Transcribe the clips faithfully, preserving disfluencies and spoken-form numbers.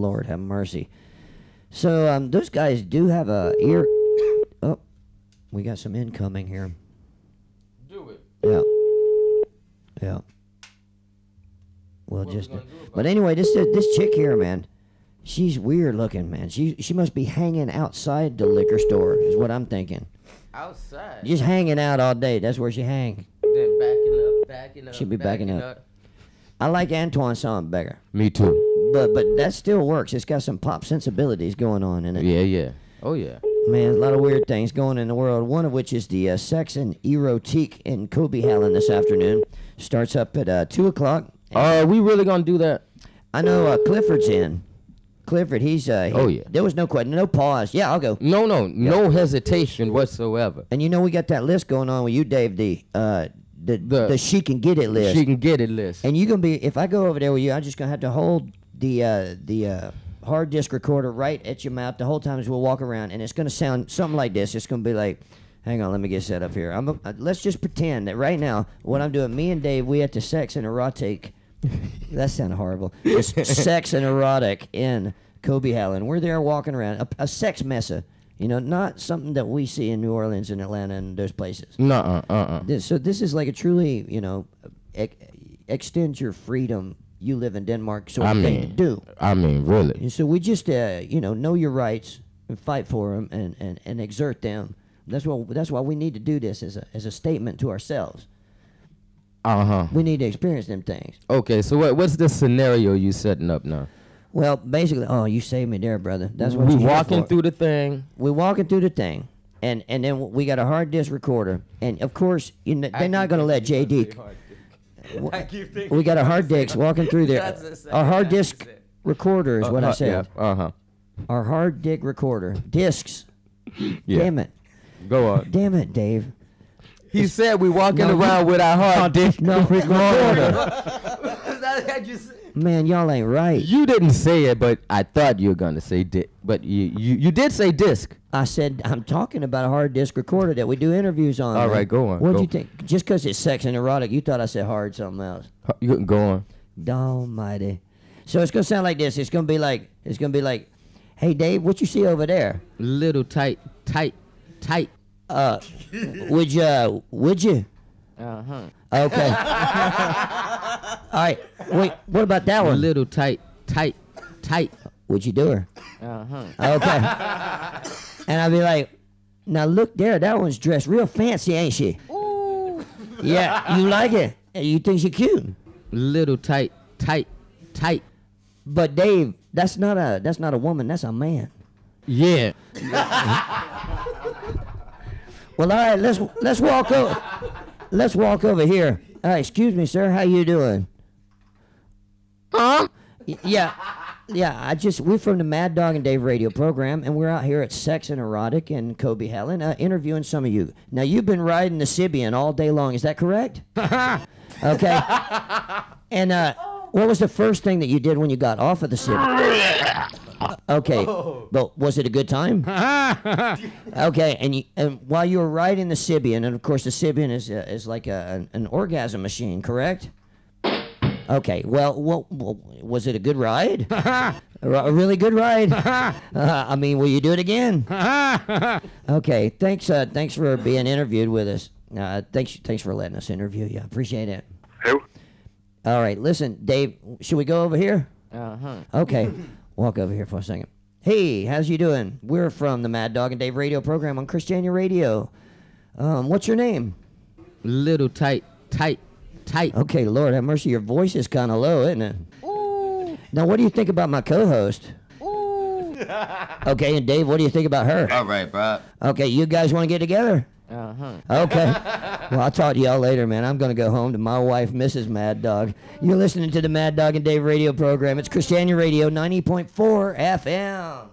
Lord have mercy. So um, those guys do have a ear. Oh, we got some incoming here. Do it. Yeah. Yeah. Well, what just. We but anyway, this uh, this chick here, man, she's weird looking, man. She she must be hanging outside the liquor store, is what I'm thinking. Outside. Just hanging out all day. That's where she hangs. Then backing up, backing up. She'd be backing, backing up. up. I like Antoine Sonnenberger. Me too. But but that still works. It's got some pop sensibilities going on in it. Yeah, yeah. Oh, yeah. Man, a lot of weird things going in the world, one of which is the uh, Sex and Erotique in Copenhagen this afternoon. Starts up at uh, two o'clock. Are uh, we really going to do that? I know uh, Clifford's in. Clifford, he's... Uh, he, oh, yeah. There was no question, no pause. Yeah, I'll go. No, no. Yeah. No hesitation whatsoever. And you know we got that list going on with you, Dave D., uh, The, the, the she can get it list. She can get it list. And you're going to be, if I go over there with you, I'm just going to have to hold the uh, the uh, hard disk recorder right at your mouth the whole time as we'll walk around. And it's going to sound something like this. It's going to be like, hang on, let me get set up here. I'm a, uh, let's just pretend that right now, what I'm doing, me and Dave, we at the Sex and Erotique. That sounded horrible. It's Sex and Erotic in Copenhagen. We're there walking around. A, a sex messa. You know, not something that we see in New Orleans and Atlanta and those places. Nuh-uh, uh-uh. This, so this is like a truly, you know, ex extend your freedom. You live in Denmark, so I mean, thing to do. I mean, really. And so we just, uh, you know, know your rights and fight for them and, and, and exert them. That's what. That's why we need to do this as a as a statement to ourselves. Uh-huh. We need to experience them things. Okay, so what what's the scenario you setting up now? Well, basically, oh, you saved me there, brother. That's what we're walking through the thing. We're walking through the thing, and and then we got a hard disk recorder, and of course, you know, they're not going to let J D. I keep thinking we got a hard disk walking through there. Our hard disk recorder is what I said. Uh huh. Our hard disk recorder discs. Damn it. Go on. Damn it, Dave. He said we walking around with our hard disk recorder. Man, y'all ain't right. You didn't say it, but I thought you were gonna say dick. But you, you, you did say disc. I said I'm talking about a hard disc recorder that we do interviews on. All man. Right, go on. What do you think? Just because it's Sex and Erotic, you thought I said hard something else. You go on. Almighty. So it's gonna sound like this. It's gonna be like it's gonna be like, hey Dave, what you see over there? Little tight, tight, tight. Uh, would you? Uh, would you? Uh huh. Okay. All right. Wait. What about that one? A little tight, tight, tight. What'd you do her? Uh huh. Okay. And I'd be like, now look there. That one's dressed real fancy, ain't she? Ooh. Yeah. You like it? You think she cute? Little tight, tight, tight. But Dave, that's not a that's not a woman. That's a man. Yeah. Well, all right. Let's let's walk over. Let's walk over here. Uh, excuse me, sir. How you doing? Huh? Yeah. Yeah, I just, we're from the Mad Dog and Dave radio program, and we're out here at Sex and Erotic in Copenhagen, uh, interviewing some of you. Now, you've been riding the Sybian all day long. Is that correct? Okay. And uh, what was the first thing that you did when you got off of the Sybian? Okay, but was it a good time? Okay, and, you, and while you were riding the Sybian, and of course the Sybian is uh, is like a, an, an orgasm machine, correct? Okay, well, well, well was it a good ride? a, a really good ride? uh, I mean, will you do it again? Okay, thanks uh, thanks for being interviewed with us. Uh, thanks, thanks for letting us interview you. I appreciate it. Hey. All right, listen, Dave, should we go over here? Uh-huh. Okay. Walk over here for a second. Hey, how's you doing? We're from the Mad Dog and Dave radio program on Christiania Radio. Um, what's your name? Little tight, tight, tight. Okay, Lord have mercy. Your voice is kind of low, isn't it? Ooh. Now, what do you think about my co-host? Ooh. Okay, and Dave, what do you think about her? All right, bro. Okay, you guys want to get together? Uh-huh. Okay. Well, I'll talk to y'all later, man. I'm going to go home to my wife, Missus Mad Dog. You're listening to the Mad Dog and Dave radio program. It's Christiania Radio, ninety point four F M.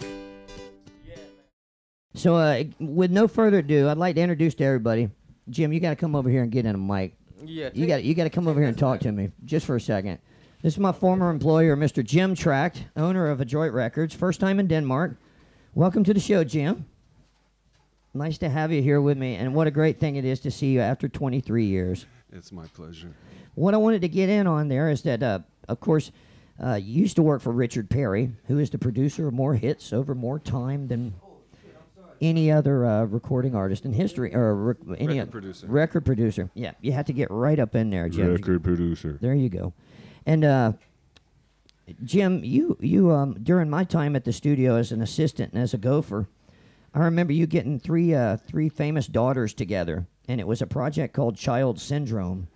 Yeah. So uh, with no further ado, I'd like to introduce to everybody. Jim, you got to come over here and get in a mic. Yeah. You got you got to come over here and talk to me just for a second. This is my former employer, Mister Jim Tract, owner of Adroit Records, first time in Denmark. Welcome to the show, Jim. Nice to have you here with me, and what a great thing it is to see you after twenty-three years. It's my pleasure. What I wanted to get in on there is that, uh, of course, Uh, used to work for Richard Perry, who is the producer of more hits over more time than any other uh, recording artist in history, or rec- any record producer. Record producer. Yeah, you have to get right up in there, Jim. Record producer. There you go. And uh, Jim, you you um, during my time at the studio as an assistant and as a gopher, I remember you getting three uh, three famous daughters together, and it was a project called Child Syndrome.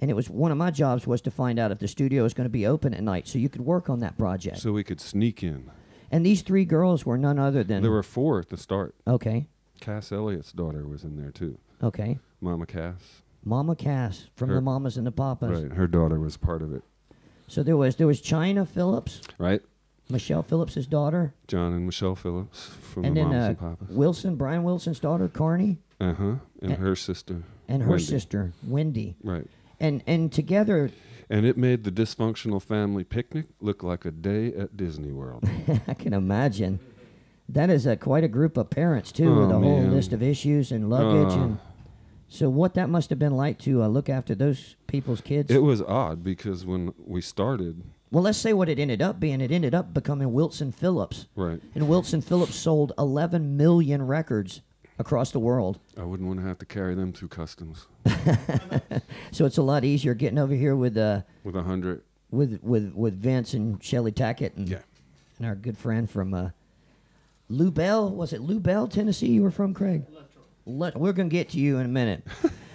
And it was one of my jobs was to find out if the studio was going to be open at night, so you could work on that project. So we could sneak in. And these three girls were none other than... There were four at the start. Okay. Cass Elliott's daughter was in there, too. Okay. Mama Cass. Mama Cass from her, the Mamas and the Papas. Right. Her daughter was part of it. So there was there was Chynna Phillips. Right. Michelle Phillips' daughter. John and Michelle Phillips from and the then, Mamas uh, and Papas. Wilson, Brian Wilson's daughter, Carney. Uh-huh. And, and her sister, And her Wendy. sister, Wendy. Right. And and together... And it made the dysfunctional family picnic look like a day at Disney World. I can imagine. That is a, quite a group of parents, too, oh, with a man. whole list of issues and luggage. Uh, and so what that must have been like to uh, look after those people's kids? It was odd because when we started... Well, let's say what it ended up being. It ended up becoming Wilson Phillips. Right. And Wilson Phillips sold eleven million records across the world. I wouldn't want to have to carry them through customs. So it's a lot easier getting over here with uh with a hundred with with with Vince and Cheley Tackett and yeah. and our good friend from uh, Lou Bell. Was it Lou Bell, Tennessee? You were from, Craig? Let, we're gonna get to you in a minute.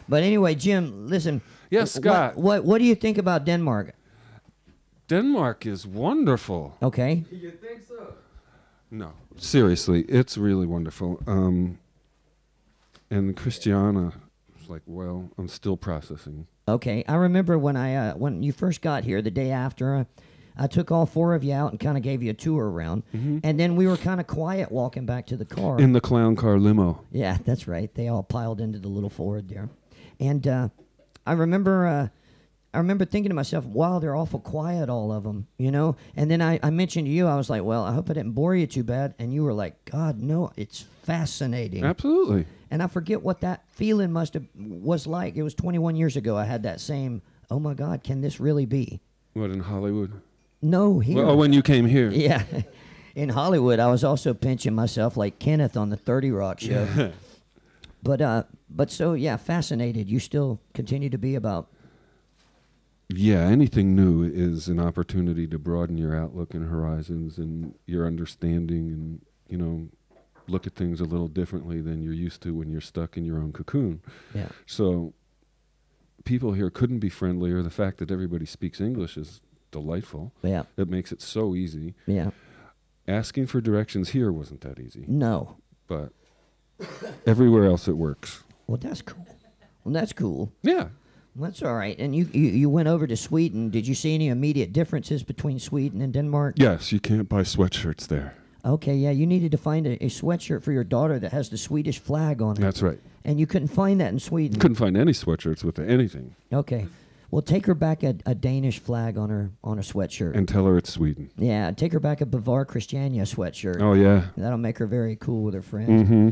But anyway, Jim, listen. Yes, Scott. What, what what do you think about Denmark? Denmark is wonderful. Okay. You think so? No, seriously, it's really wonderful. Um. And Christiana was like, well, I'm still processing. Okay. I remember when I uh, when you first got here, the day after, uh, I took all four of you out and kind of gave you a tour around. Mm-hmm. And then we were kind of quiet walking back to the car. In the clown car limo. Yeah, that's right. They all piled into the little Ford there. And uh, I remember... Uh, I remember thinking to myself, wow, they're awful quiet, all of them, you know? And then I, I mentioned to you, I was like, well, I hope I didn't bore you too bad. And you were like, God, no, it's fascinating. Absolutely. And I forget what that feeling must have was like. It was twenty-one years ago I had that same, oh, my God, can this really be? What, in Hollywood? No, here. Well, oh, when you came here. Yeah. In Hollywood, I was also pinching myself like Kenneth on the thirty Rock show. Yeah. But, uh, but so, yeah, fascinated. You still continue to be about... Yeah, anything new is an opportunity to broaden your outlook and horizons and your understanding and, you know, look at things a little differently than you're used to when you're stuck in your own cocoon. Yeah. So people here couldn't be friendlier. The fact that everybody speaks English is delightful. Yeah. It makes it so easy. Yeah. Asking for directions here wasn't that easy. No. But everywhere else it works. Well, that's cool. Well, that's cool. Yeah. That's all right. And you, you, you went over to Sweden. Did you see any immediate differences between Sweden and Denmark? Yes, you can't buy sweatshirts there. Okay, yeah, you needed to find a, a sweatshirt for your daughter that has the Swedish flag on it. That's right. And you couldn't find that in Sweden. Couldn't find any sweatshirts with anything. Okay. Well, take her back a, a Danish flag on her on a sweatshirt. And tell her it's Sweden. Yeah, take her back a Bavar Christiania sweatshirt. Oh, yeah. That'll make her very cool with her friends. Mm-hmm.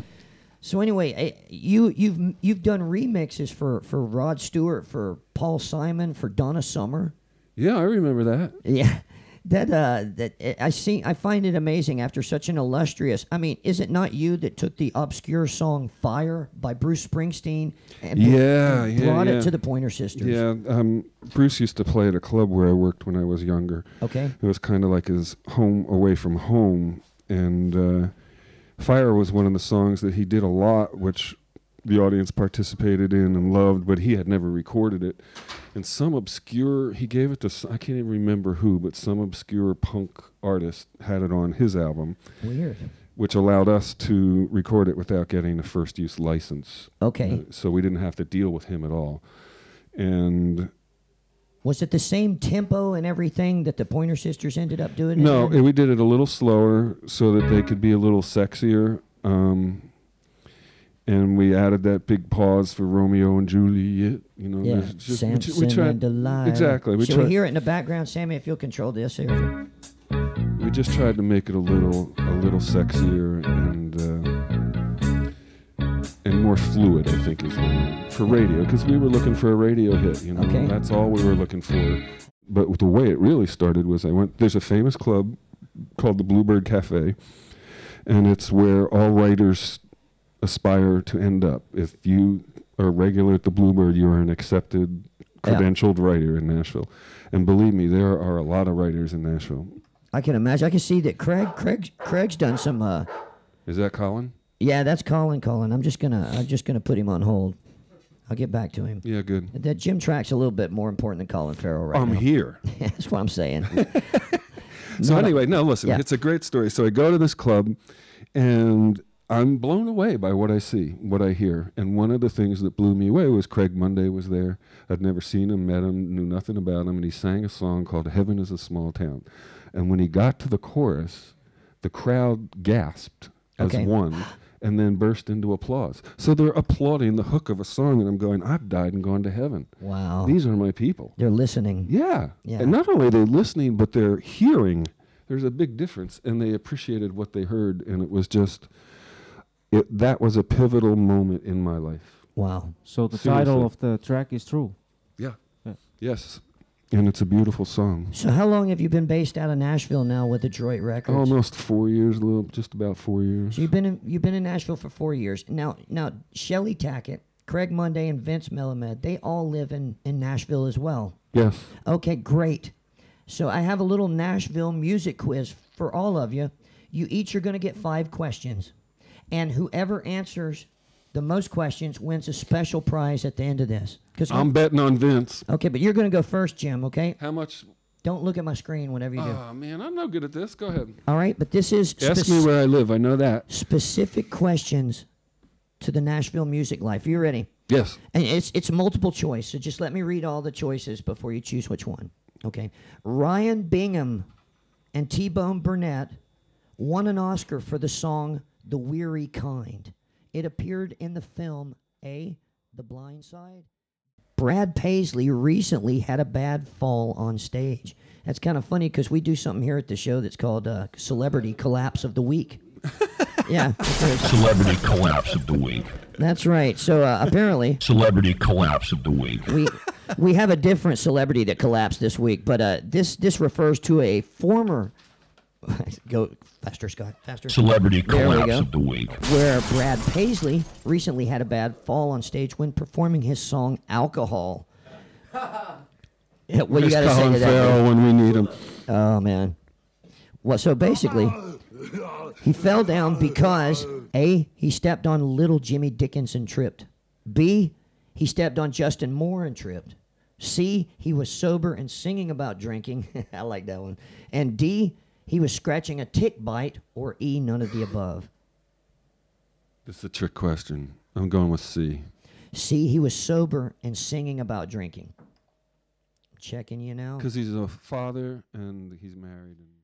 So anyway, you you've you've done remixes for, for Rod Stewart, for Paul Simon, for Donna Summer. Yeah, I remember that. Yeah, that uh, that I see. I find it amazing after such an illustrious. I mean, is it not you that took the obscure song "Fire" by Bruce Springsteen and yeah, brought, yeah, brought yeah. it to the Pointer Sisters? Yeah, um, Bruce used to play at a club where I worked when I was younger. Okay, it was kind of like his home away from home, and. Uh, Fire was one of the songs that he did a lot, which the audience participated in and loved, but he had never recorded it. And some obscure, he gave it to, I can't even remember who, but some obscure punk artist had it on his album. Weird. Which allowed us to record it without getting a first use license. Okay. Uh, so we didn't have to deal with him at all. And... Was it the same tempo and everything that the Pointer Sisters ended up doing? No, it, we did it a little slower so that they could be a little sexier. Um, and we added that big pause for Romeo and Juliet. You know, yeah, just, Samson we, we tried, and Delilah. Exactly. We Should tried, we hear it in the background, Sammy, if you'll control this here? We just tried to make it a little, a little sexier and... Uh, And more fluid, I think, is the word for radio, because we were looking for a radio hit. You know, okay. That's all we were looking for. But the way it really started was I went, there's a famous club called the Bluebird Cafe, and it's where all writers aspire to end up. If you are regular at the Bluebird, you are an accepted, credentialed yeah. writer in Nashville. And believe me, there are a lot of writers in Nashville. I can imagine. I can see that Craig, Craig, Craig's done some. Uh, Is that Colin? Yeah, that's Colin. Colin. I'm just gonna, I'm just gonna put him on hold. I'll get back to him. Yeah, good. That Jim Tract's a little bit more important than Colin Farrell right I'm now. I'm here. That's what I'm saying. So no, anyway, no, listen, yeah. it's a great story. So I go to this club, and I'm blown away by what I see, what I hear. And one of the things that blew me away was Craig Monday was there. I'd never seen him, met him, knew nothing about him, and he sang a song called Heaven is a Small Town. And when he got to the chorus, the crowd gasped as okay. one. And then burst into applause. So they're applauding the hook of a song, and I'm going, I've died and gone to heaven. Wow. These are my people. They're listening. Yeah. yeah. And not only are they listening, but they're hearing. There's a big difference, and they appreciated what they heard, and it was just, it, that was a pivotal moment in my life. Wow. So the Seriously. title of the track is True. Yeah. yeah. Yes. And it's a beautiful song. So how long have you been based out of Nashville now with Adroit Records? Almost four years, little, just about four years. So you've been in, you've been in Nashville for four years. Now, now Cheley Tackett, Craig Monday, and Vince Melamed, they all live in, in Nashville as well. Yes. Okay, great. So I have a little Nashville music quiz for all of you. You each are going to get five questions. And whoever answers the most questions wins a special prize at the end of this. I'm betting on Vince. Okay, but you're going to go first, Jim, okay? How much? Don't look at my screen whenever you do. Oh, man, I'm no good at this. Go ahead. All right, but this is... Ask me where I live. I know that. Specific questions to the Nashville music life. Are you ready? Yes. And it's, it's multiple choice, so just let me read all the choices before you choose which one. Okay. Ryan Bingham and T-Bone Burnett won an Oscar for the song The Weary Kind. It appeared in the film A, The Blind Side. Brad Paisley recently had a bad fall on stage. That's kind of funny because we do something here at the show that's called uh, Celebrity Collapse of the Week. Yeah. Celebrity Collapse of the Week. That's right. So uh, apparently... Celebrity Collapse of the Week. We we have a different celebrity that collapsed this week, but uh, this, this refers to a former... Go faster, Scott. Faster. Celebrity Collapse of the Week. Where Brad Paisley recently had a bad fall on stage when performing his song "Alcohol." Yeah, what you got to say to that? When we need him. Oh man. Well, so basically, he fell down because A, he stepped on little Jimmy Dickens and tripped. B, he stepped on Justin Moore and tripped. C, he was sober and singing about drinking. I like that one. And D, he was scratching a tick bite, or E, none of the above. This is a trick question. I'm going with C. C, he was sober and singing about drinking. Checking you now. Because he's a father and he's married. And